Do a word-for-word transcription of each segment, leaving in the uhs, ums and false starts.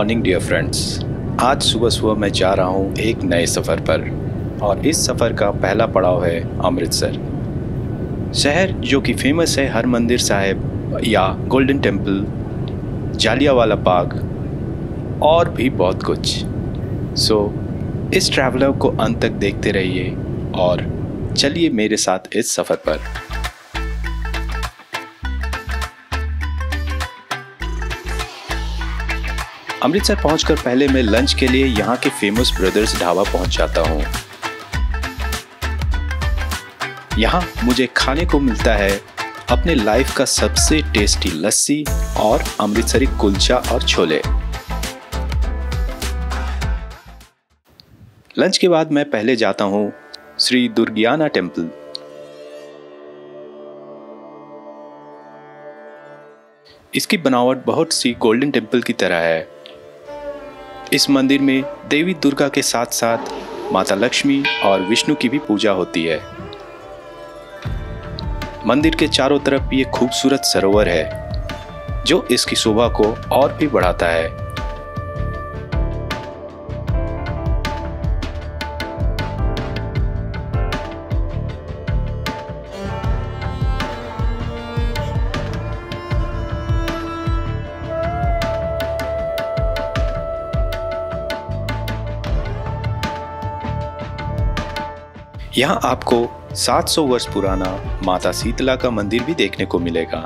Morning dear friends. आज सुबह सुबह मैं जा रहा हूँ एक नए सफ़र पर और इस सफ़र का पहला पड़ाव है अमृतसर शहर, जो कि फेमस है हरमंदिर साहिब या गोल्डन टेम्पल, जालियांवाला बाग और भी बहुत कुछ। सो इस ट्रैवलर को अंत तक देखते रहिए और चलिए मेरे साथ इस सफ़र पर। अमृतसर पहुंचकर पहले मैं लंच के लिए यहां के फेमस ब्रदर्स ढाबा पहुंच जाता हूं। यहां मुझे खाने को मिलता है अपने लाइफ का सबसे टेस्टी लस्सी और अमृतसरी कुलचा और छोले। लंच के बाद मैं पहले जाता हूं श्री दुर्गयाना टेम्पल। इसकी बनावट बहुत सी गोल्डन टेम्पल की तरह है। इस मंदिर में देवी दुर्गा के साथ साथ माता लक्ष्मी और विष्णु की भी पूजा होती है। मंदिर के चारों तरफ ये खूबसूरत सरोवर है जो इसकी शोभा को और भी बढ़ाता है। यहाँ आपको सात सौ वर्ष पुराना माता शीतला का मंदिर भी देखने को मिलेगा।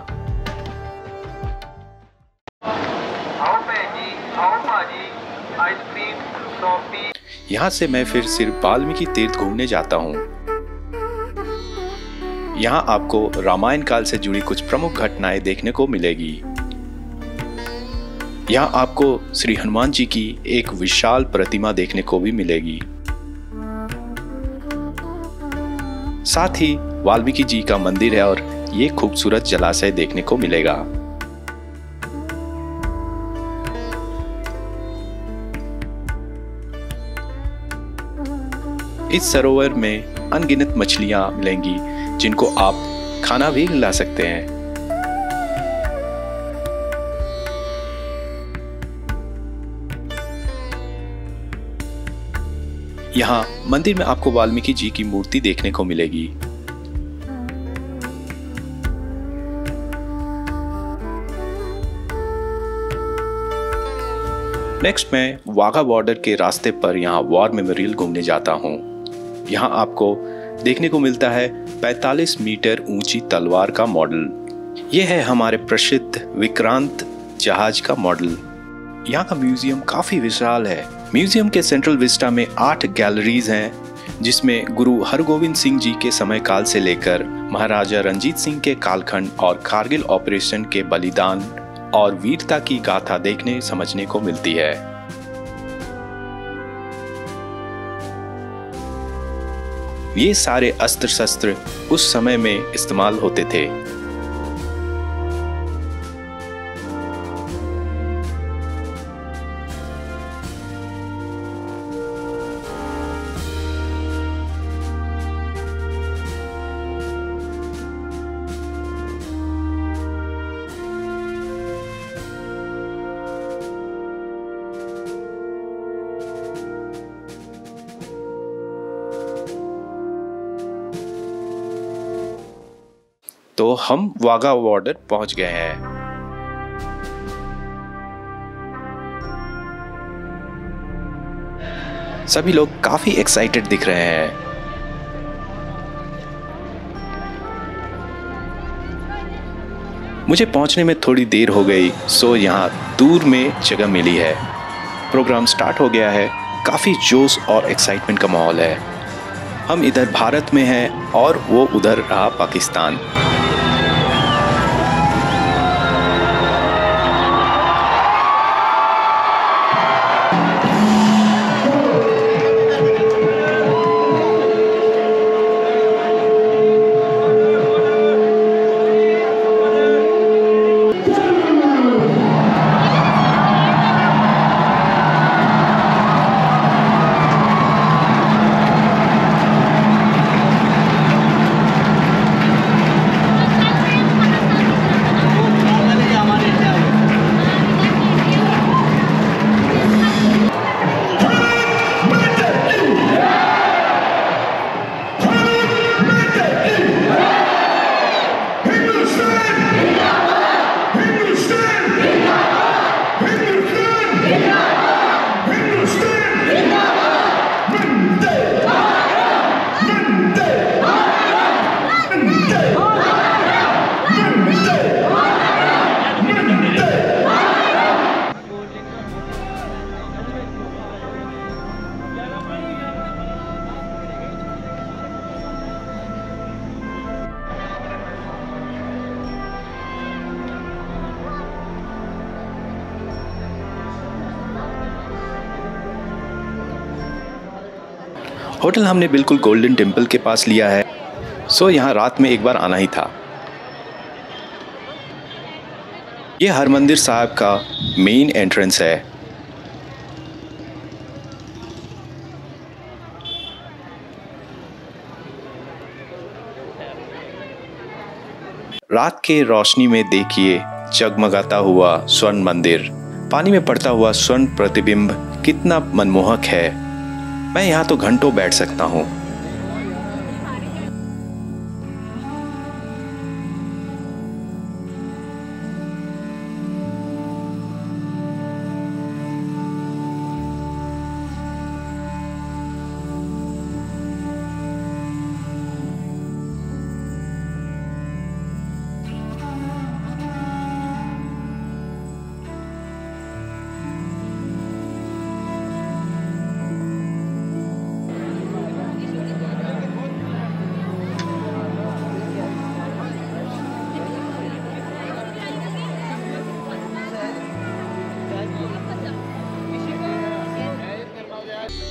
यहाँ से मैं फिर सिर्फ बाल्मीकि तीर्थ घूमने जाता हूँ। यहाँ आपको रामायण काल से जुड़ी कुछ प्रमुख घटनाएं देखने को मिलेगी। यहाँ आपको श्री हनुमान जी की एक विशाल प्रतिमा देखने को भी मिलेगी। साथ ही वाल्मीकि जी का मंदिर है और ये खूबसूरत जलाशय देखने को मिलेगा। इस सरोवर में अनगिनत मछलियां मिलेंगी जिनको आप खाना भी खिला सकते हैं। यहाँ मंदिर में आपको वाल्मीकि जी की मूर्ति देखने को मिलेगी। नेक्स्ट मैं वाघा बॉर्डर के रास्ते पर यहाँ वॉर मेमोरियल घूमने जाता हूँ। यहाँ आपको देखने को मिलता है पैंतालीस मीटर ऊंची तलवार का मॉडल। ये है हमारे प्रसिद्ध विक्रांत जहाज का मॉडल। यहाँ का म्यूजियम काफी विशाल है। म्यूजियम के सेंट्रल विस्टा में आठ गैलरीज हैं जिसमें गुरु हरगोविंद सिंह जी के समय काल से लेकर महाराजा रंजीत सिंह के कालखंड और कारगिल ऑपरेशन के बलिदान और वीरता की गाथा देखने समझने को मिलती है। ये सारे अस्त्र शस्त्र उस समय में इस्तेमाल होते थे। तो हम वाघा बॉर्डर पहुंच गए हैं। सभी लोग काफी एक्साइटेड दिख रहे हैं। मुझे पहुंचने में थोड़ी देर हो गई, सो यहाँ दूर में जगह मिली है। प्रोग्राम स्टार्ट हो गया है। काफी जोश और एक्साइटमेंट का माहौल है। हम इधर भारत में हैं और वो उधर रहा पाकिस्तान। होटल हमने बिल्कुल गोल्डन टेम्पल के पास लिया है, सो यहाँ रात में एक बार आना ही था। ये हरमंदिर साहिब का मेन एंट्रेंस है। रात के रोशनी में देखिए जगमगाता हुआ स्वर्ण मंदिर, पानी में पड़ता हुआ स्वर्ण प्रतिबिंब कितना मनमोहक है। मैं यहाँ तो घंटों बैठ सकता हूँ।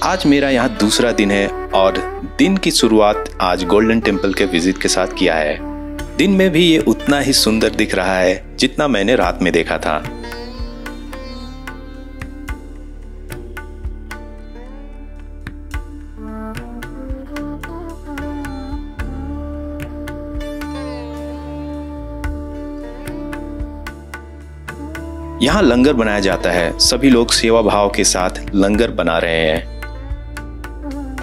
आज मेरा यहाँ दूसरा दिन है और दिन की शुरुआत आज गोल्डन टेम्पल के विजिट के साथ किया है। दिन में भी ये उतना ही सुंदर दिख रहा है जितना मैंने रात में देखा था। यहाँ लंगर बनाया जाता है, सभी लोग सेवा भाव के साथ लंगर बना रहे हैं।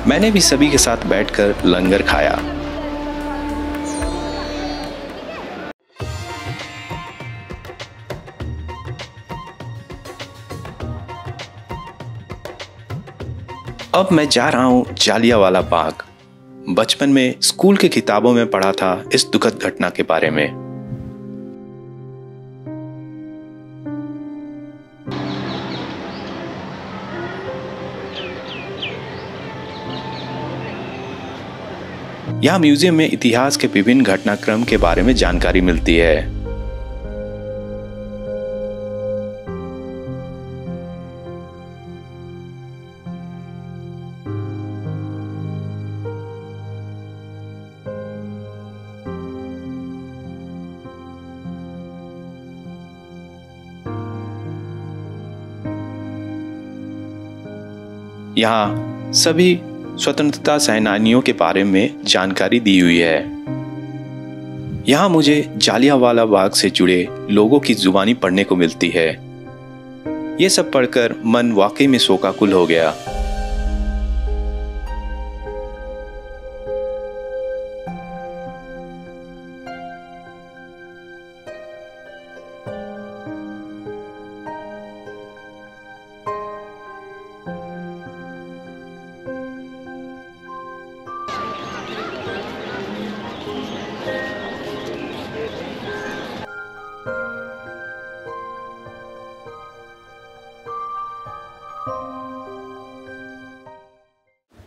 मैंने भी सभी के साथ बैठकर लंगर खाया। अब मैं जा रहा हूं जालियांवाला बाग। बचपन में स्कूल की किताबों में पढ़ा था इस दुखद घटना के बारे में। यहाँ म्यूजियम में इतिहास के विभिन्न घटनाक्रम के बारे में जानकारी मिलती है। यहाँ सभी स्वतंत्रता सेनानियों के बारे में जानकारी दी हुई है। यहाँ मुझे जालियांवाला बाग से जुड़े लोगों की जुबानी पढ़ने को मिलती है। ये सब पढ़कर मन वाकई में शोकाकुल हो गया।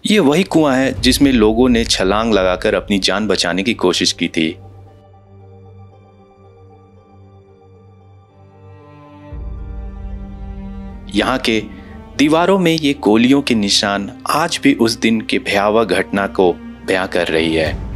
ये वही कुआं है जिसमें लोगों ने छलांग लगाकर अपनी जान बचाने की कोशिश की थी। यहाँ के दीवारों में ये गोलियों के निशान आज भी उस दिन के भयावह घटना को बयां कर रही है।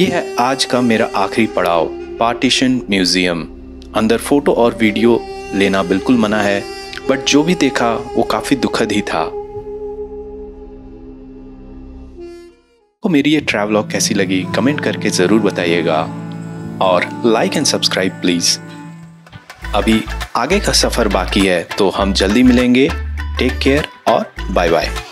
यह है आज का मेरा आखिरी पड़ाव, पार्टीशन म्यूजियम। अंदर फोटो और वीडियो लेना बिल्कुल मना है, बट जो भी देखा वो काफी दुखद ही था। तो मेरी ये ट्रैवलॉग कैसी लगी कमेंट करके जरूर बताइएगा और लाइक एंड सब्सक्राइब प्लीज। अभी आगे का सफर बाकी है, तो हम जल्दी मिलेंगे। टेक केयर और बाय बाय।